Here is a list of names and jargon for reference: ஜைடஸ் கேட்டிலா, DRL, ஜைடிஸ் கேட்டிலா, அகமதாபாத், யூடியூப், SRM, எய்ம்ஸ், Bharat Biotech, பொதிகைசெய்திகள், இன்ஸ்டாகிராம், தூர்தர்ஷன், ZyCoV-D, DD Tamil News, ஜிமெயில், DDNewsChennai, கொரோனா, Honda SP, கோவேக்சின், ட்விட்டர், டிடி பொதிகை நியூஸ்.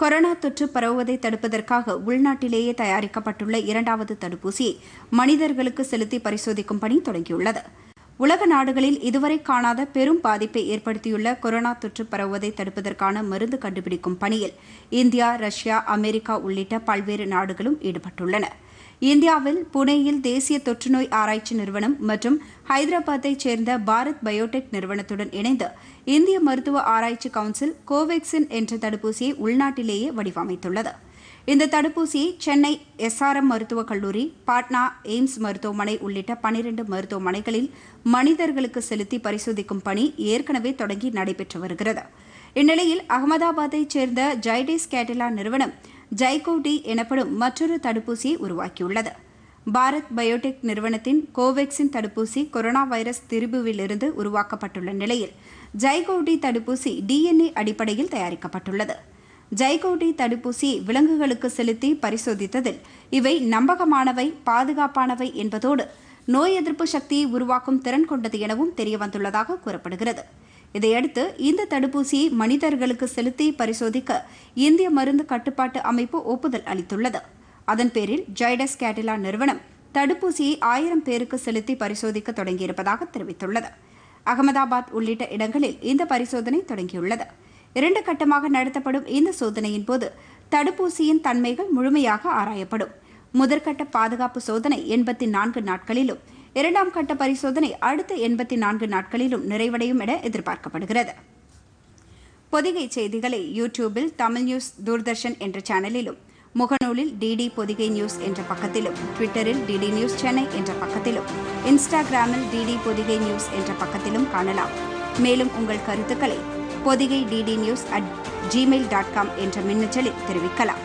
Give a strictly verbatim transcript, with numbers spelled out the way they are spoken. கொரோனா தொற்று பரவுவதை தடுப்பதற்காக உள்நாட்டிலேயே தயாரிக்கப்பட்டுள்ள இரண்டாவது தடுப்பூசியை மனிதர்களுக்கு செலுத்தி பரிசோதிக்கும் பணி தொடங்கியுள்ளது. உலக நாடுகளில் இதுவரை காணாத பெரும் பாதிப்பை ஏற்படுத்தியுள்ள கொரோனா தொற்று பரவுவதை தடுப்பதற்கான மருந்து கண்டுபிடிக்கும் பணியில் இந்தியா, ரஷ்யா, அமெரிக்கா உள்ளிட்ட பல்வேறு நாடுகளும் ஈடுபட்டுள்ளன. இந்தியாவில் புனேயில் தேசிய தொற்றுநோய் ஆராய்ச்சி நிறுவனம் மற்றும் ஹைதராபாத்தைச் சேர்ந்த பாரத் பயோடெக் நிறுவனத்துடன் இணைந்து இந்திய மருத்துவ ஆராய்ச்சி கவுன்சில் கோவேக்சின் என்ற தடுப்பூசியை உள்நாட்டிலேயே வடிவமைத்துள்ளது. இந்த தடுப்பூசியை சென்னை எஸ்ஆர்எம் மருத்துவக் கல்லூரி, பாட்னா எய்ம்ஸ் மருத்துவமனை உள்ளிட்ட பனிரண்டு மருத்துவமனைகளில் மனிதர்களுக்கு செலுத்தி பரிசோதிக்கும் பணி ஏற்கனவே தொடங்கி நடைபெற்று வருகிறது. இந்நிலையில் அகமதாபாத்தைச் சேர்ந்த ஜைடிஸ் கேட்டிலா நிறுவனம் ZyCoV-D எனப்படும் மற்றொரு தடுப்பூசியை உருவாக்கியுள்ளது. பாரத் பயோடெக் நிறுவனத்தின் கோவேக்சின் தடுப்பூசி கொரோனா வைரஸ் திரிபுவிலிருந்து உருவாக்கப்பட்டுள்ள நிலையில் ZyCoV-D தடுப்பூசி டிஎன்ஏ அடிப்படையில் தயாரிக்கப்பட்டுள்ளது. ZyCoV-D தடுப்பூசி விலங்குகளுக்கு செலுத்தி பரிசோதித்ததில் இவை நம்பகமானவை, பாதுகாப்பானவை என்பதோடு நோய் எதிர்ப்பு சக்தியை உருவாக்கும் திறன் கொண்டது எனவும் தெரியவந்துள்ளதாக கூறப்படுகிறது. இதையடுத்து இந்த தடுப்பூசியை மனிதர்களுக்கு செலுத்தி பரிசோதிக்க இந்திய மருந்து கட்டுப்பாட்டு அமைப்பு ஒப்புதல் அளித்துள்ளது. அதன் பேரில் ஜைடஸ் கேட்டிலா நிறுவனம் தடுப்பூசியை ஆயிரம் பேருக்கு செலுத்தி பரிசோதிக்க தொடங்கியிருப்பதாக தெரிவித்துள்ளது. அகமதாபாத் உள்ளிட்ட இடங்களில் இந்த பரிசோதனை தொடங்கியுள்ளது. இரண்டு கட்டமாக நடத்தப்படும் இந்த சோதனையின் போது தடுப்பூசியின் தன்மைகள் முழுமையாக ஆராயப்படும். முதற்கட்ட பாதுகாப்பு சோதனை எண்பத்தி நான்கு நாட்களிலும், இரண்டாம் கட்ட பரிசோதனை அடுத்த எண்பத்தி நான்கு நாட்களிலும் நிறைவடையும் என எதிர்பார்க்கப்படுகிறது. பொதிகை செய்திகளை யூடியூபில் தமிழ் நியூஸ், தூர்தர்ஷன் என்ற சேனலிலும், முகநூலில் டிடி பொதிகை நியூஸ் என்ற பக்கத்திலும், ட்விட்டரில் டிடி நியூஸ் சென்னை என்ற பக்கத்திலும், இன்ஸ்டாகிராமில் டிடி பொதிகை நியூஸ் என்ற பக்கத்திலும் காணலாம். மேலும் உங்கள் கருத்துக்களை Podhigai DD news at ஜிமெயில் dot com என்ற மின்னஞ்சலில் தெரிவிக்கலாம்.